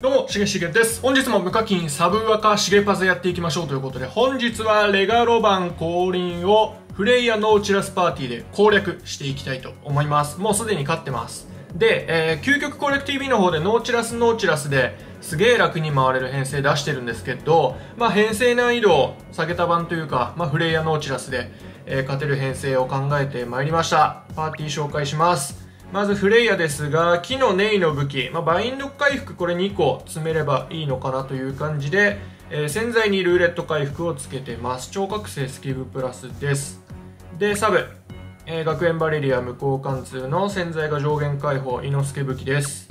どうも、しげしげです。本日も無課金サブワカしげパズやっていきましょうということで、本日はレガロバン降臨をフレイヤノーチラスパーティーで攻略していきたいと思います。もうすでに勝ってます。で、究極攻略 TV の方でノーチラスですげえ楽に回れる編成出してるんですけど、まあ編成難易度を下げた版というか、まあフレイヤノーチラスで、勝てる編成を考えてまいりました。パーティー紹介します。まずフレイヤですが、木のネイの武器、バインド回復これ2個詰めればいいのかなという感じで、潜在にルーレット回復をつけてます。超覚醒スキブプラスです。で、サブ、学園バレリア無効貫通の潜在が上限解放、伊之助武器です。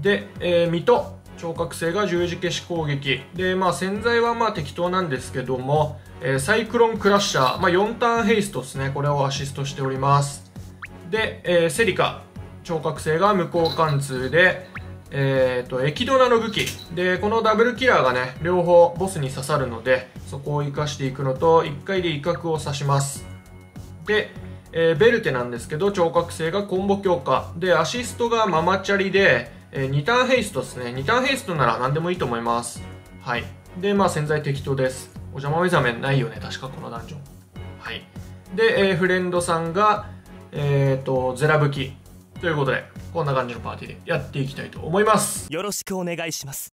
で、水戸、超覚醒が十字消し攻撃。で、まあ潜在はまあ適当なんですけども、サイクロンクラッシャー、4ターンヘイストですね。これをアシストしております。で、セリカ超覚醒が無効貫通で、エキドナの武器で、このダブルキラーがね両方ボスに刺さるので、そこを生かしていくのと1回で威嚇を刺します。で、ベルテなんですけど、超覚醒がコンボ強化で、アシストがママチャリで、2ターンヘイストですね。2ターンヘイストなら何でもいいと思います。はい。で、まあ潜在適当です。お邪魔目覚めないよね確かこのダンジョン。はい。で、フレンドさんがゼラ吹きということで、こんな感じのパーティーでやっていきたいと思います。よろしくお願いします。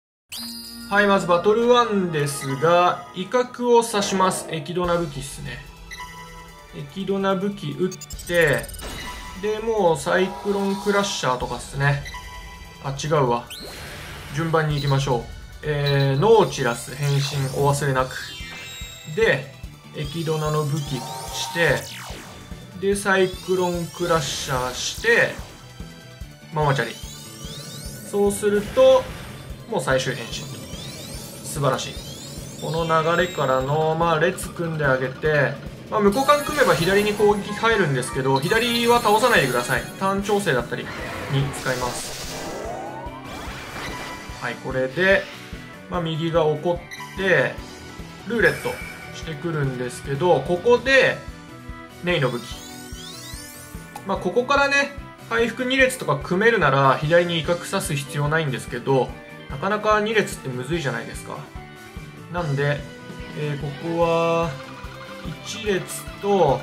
はい。まずバトル1ですが、威嚇を刺します。液ドナ武器っすね。液ドナ武器打って、でもうサイクロンクラッシャーとかっすね。あ、違うわ、順番に行きましょう。ノーチラス変身お忘れなくで、液ドナの武器して、で、サイクロンクラッシャーして、ママチャリ。そうすると、もう最終変身と。素晴らしい。この流れからの、列組んであげて、向こう側組めば左に攻撃入るんですけど、左は倒さないでください。ターン調整だったりに使います。はい、これで、右が起こって、ルーレットしてくるんですけど、ここで、ネイの武器。ここからね、回復2列とか組めるなら、左に威嚇刺す必要ないんですけど、なかなか2列ってむずいじゃないですか。なんで、ここは、1列と、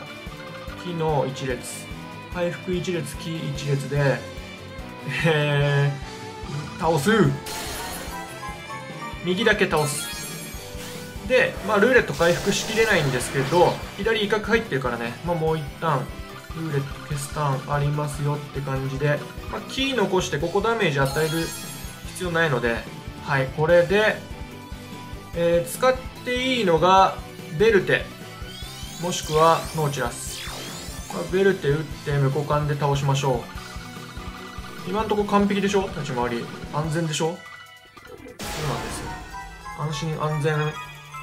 木の1列。回復1列、木1列で、倒す。右だけ倒す。で、ルーレット回復しきれないんですけど、左威嚇入ってるからね、もう一旦、ルーレット消すターンありますよって感じで、キー残してここダメージ与える必要ないので、はい、これで、使っていいのが、ベルテ、もしくはノーチラス。ベルテ打って無効管で倒しましょう。今んとこ完璧でしょ。立ち回り。安全でしょ。そうなんですよ。安心安全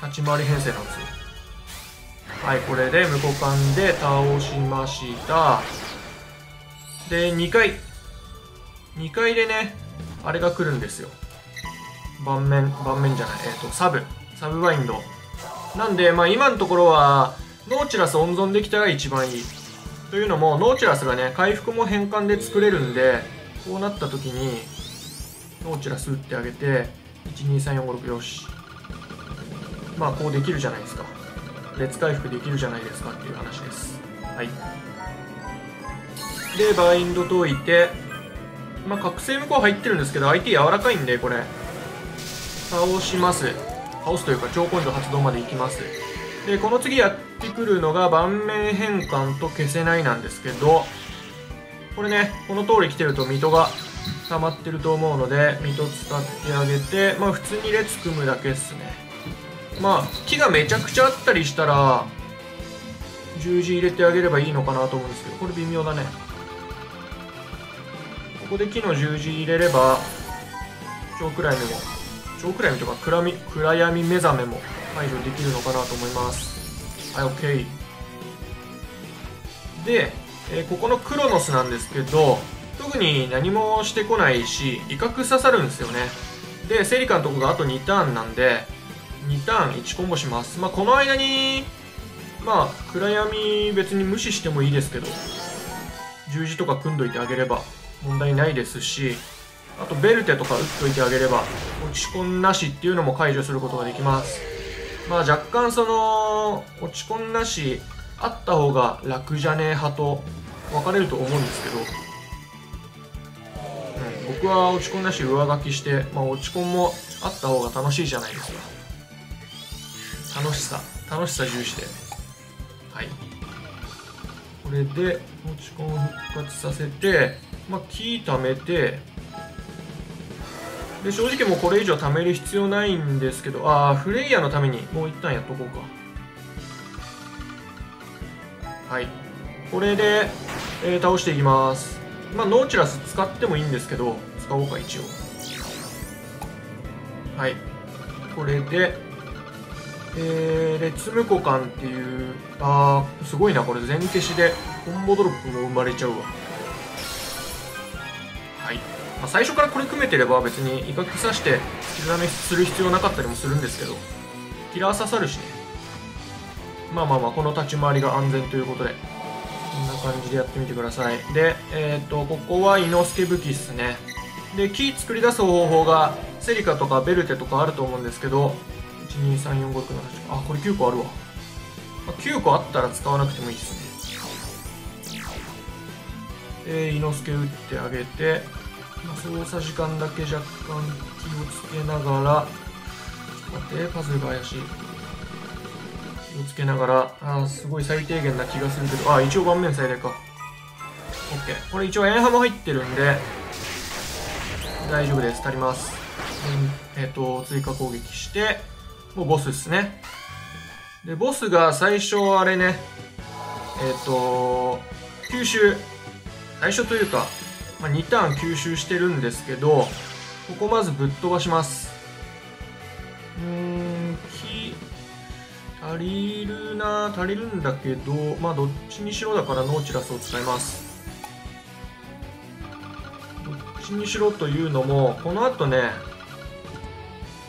立ち回り編成なんですよ。はい、これで無効管で倒しました。で、2回でね、あれが来るんですよ。盤面じゃない、サブバインド。なんで、今のところは、ノーチラス温存できたら一番いい。というのも、ノーチラスがね、回復も変換で作れるんで、こうなった時に、ノーチラス打ってあげて、1、2、3、4、5、6、よし。こうできるじゃないですか。列回復できるじゃないですかっていう話です。はい。で、バインド解いて、覚醒無効入ってるんですけど、相手柔らかいんで、これ倒すというか超根性発動までいきます。で、この次やってくるのが盤面変換と消せないなんですけど、これね、この通り来てると水戸が溜まってると思うので、水戸使ってあげて、普通に列組むだけっすね。木がめちゃくちゃあったりしたら、十字入れてあげればいいのかなと思うんですけど、これ微妙だね。ここで木の十字入れれば、超暗闇とか暗闇目覚めも解除できるのかなと思います。はい、OK。で、ここのクロノスなんですけど、特に何もしてこないし、威嚇刺さるんですよね。で、セリカのとこがあと2ターンなんで、2ターン1コンボします。この間に、暗闇別に無視してもいいですけど、十字とか組んどいてあげれば問題ないですし、あとベルテとか打っといてあげれば落ち込んなしっていうのも解除することができます。まあ若干その落ち込んなしあった方が楽じゃねえ派と分かれると思うんですけど、僕は落ち込んなし上書きして、まあ、落ち込んもあった方が楽しいじゃないですか。楽しさ重視で、はい、これで落ち込んを復活させて、まあ、キー貯めてで、正直もうこれ以上貯める必要ないんですけど、ああフレイヤーのためにもう一旦やっとこうか。はい、これで、倒していきます。まあノーチラス使ってもいいんですけど使おうか一応。はい、これで列無股間っていう、あーすごいなこれ、全消しでコンボドロップも生まれちゃうわ。はい、まあ、最初からこれ組めてれば別に威嚇刺してキラーする必要なかったりもするんですけど、キラー刺さるしね。まあまあまあこの立ち回りが安全ということでこんな感じでやってみてください。で、ここは伊之助武器っすね。で、木作り出す方法がセリカとかベルテとかあると思うんですけど、1234567、あ、これ9個あるわ。9個あったら使わなくてもいいですね。伊之助打ってあげて、操作時間だけ若干気をつけながら、ちょっと待って、パズルが怪しい。気をつけながら、すごい最低限な気がするけど、一応盤面最大か。OK。これ一応円波も入ってるんで、大丈夫です。足ります。追加攻撃して、もうボスですね。で、ボスが最初あれね、吸収、最初というか、まあ、2ターン吸収してるんですけど、ここまずぶっ飛ばします。足りるんだけど、まあどっちにしろだからノーチラスを使います。どっちにしろというのもこのあとね、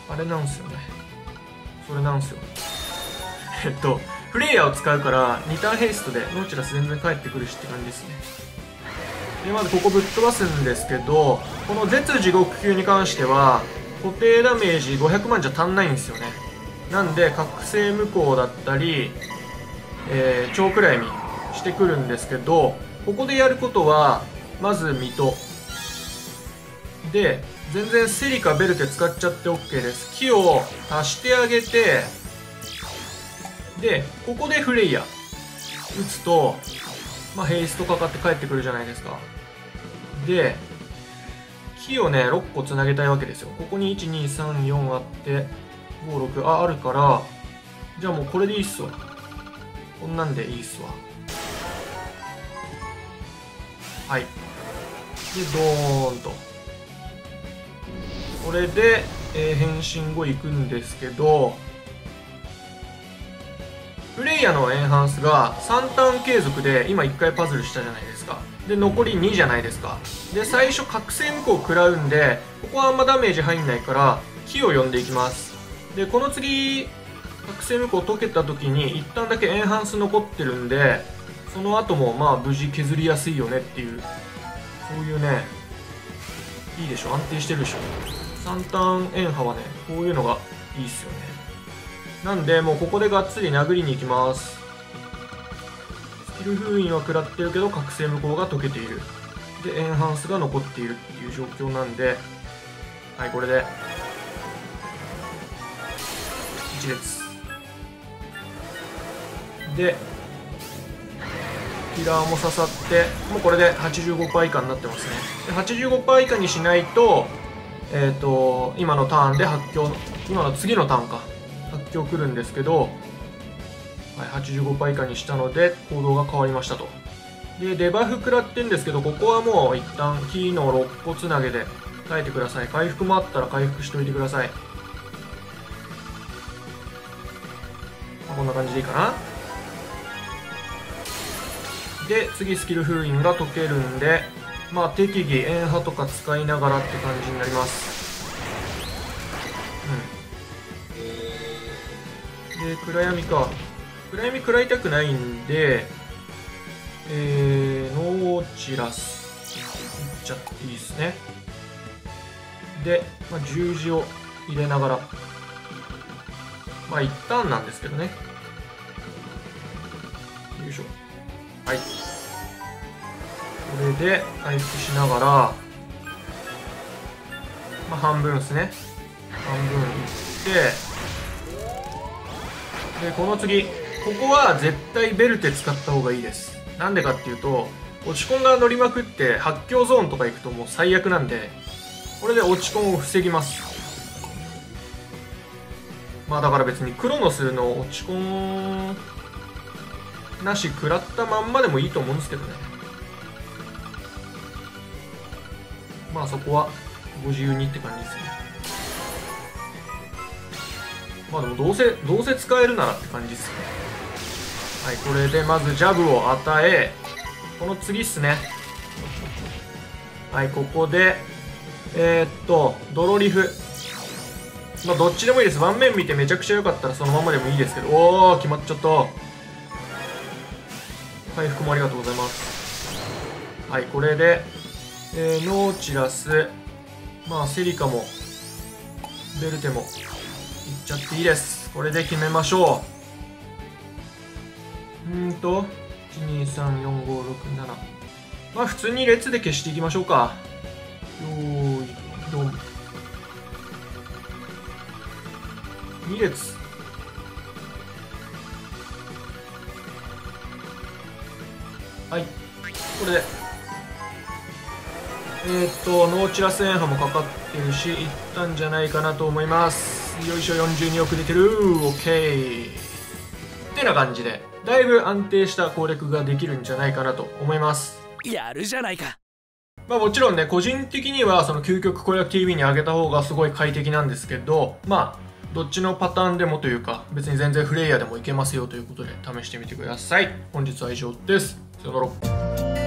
あれなんですよね、それなんですよフレイヤーを使うから2ターンヘイストでノーチラス全然返ってくるしって感じですね。でまずここぶっ飛ばすんですけど、この絶地獄級に関しては固定ダメージ500万じゃ足んないんですよね。なんで覚醒無効だったり、超暗闇してくるんですけど、ここでやることはまず水戸で、全然セリカベルテ使っちゃって OK です。木を足してあげて、でここでフレイヤ打つと、まあ、ヘイストかかって帰ってくるじゃないですか。で木をね6個つなげたいわけですよ。ここに1234あって56あるから、じゃあもうこれでいいっすわ。こんなんでいいっすわ。はい、でドーンとこれで、変身後いくんですけど、プレイヤーのエンハンスが3ターン継続で今1回パズルしたじゃないですか。で残り2じゃないですか。で最初覚醒無効を食らうんで、ここはあんまダメージ入んないから木を呼んでいきます。でこの次覚醒無効解けた時に一旦だけエンハンス残ってるんで、その後もまあ無事削りやすいよねっていう、そういうね、いいでしょ、安定してるでしょ。3ターンエンハはねこういうのがいいっすよね。なんでもうここでがっつり殴りに行きます。スキル封印は食らってるけど覚醒無効が解けている、でエンハンスが残っているっていう状況なんで、はい、これで1列でキラーも刺さって、もうこれで 85% 以下になってますね。で 85% 以下にしないと、今のターンで発狂、今の次のターンか発狂くるんですけど、はい、85% 以下にしたので行動が変わりましたと。でデバフ食らってるんですけど、ここはもう一旦木の6個つなげで耐えてください。回復もあったら回復しておいてください。こんな感じでいいかな。で次スキル封印が解けるんで、まあ適宜円波とか使いながらって感じになります。で暗闇か、暗闇食らいたくないんで、ノーチラスいっちゃっていいですね。で、十字を入れながら、一旦なんですけどね。よいしょ。はい。これで回復しながら、半分ですね。半分いって、で、この次、ここは絶対ベルテ使った方がいいです。なんでかっていうと、落ちコンが乗りまくって発狂ゾーンとか行くともう最悪なんで、これで落ちコンを防ぎます。だから別にクロノスの落ちコンなし食らったまんまでもいいと思うんですけどね。そこはご自由にって感じですね。でもどうせ使えるならって感じですね。はい、これでまずジャブを与え、この次っすね。はい、ここで、ドロリフ。どっちでもいいです。盤面見てめちゃくちゃ良かったらそのままでもいいですけど、おー、決まっちゃった。回復もありがとうございます。はい、これで、ノーチラス、セリカも、ベルテも、いっちゃっていいです。これで決めましょう。1234567、普通に列で消していきましょうか。よーいドン。2列はい、これでノーチラス円波もかかってるし、いったんじゃないかなと思います。よいしょ、42億出てる。 OK ってな感じで、だいぶ安定した攻略ができるんじゃないかなと思います。やるじゃないか。もちろんね、個人的にはその究極攻略 TV に上げた方がすごい快適なんですけど、どっちのパターンでもというか、別に全然フレイヤーでもいけますよということで試してみてください。本日は以上です。さよなら。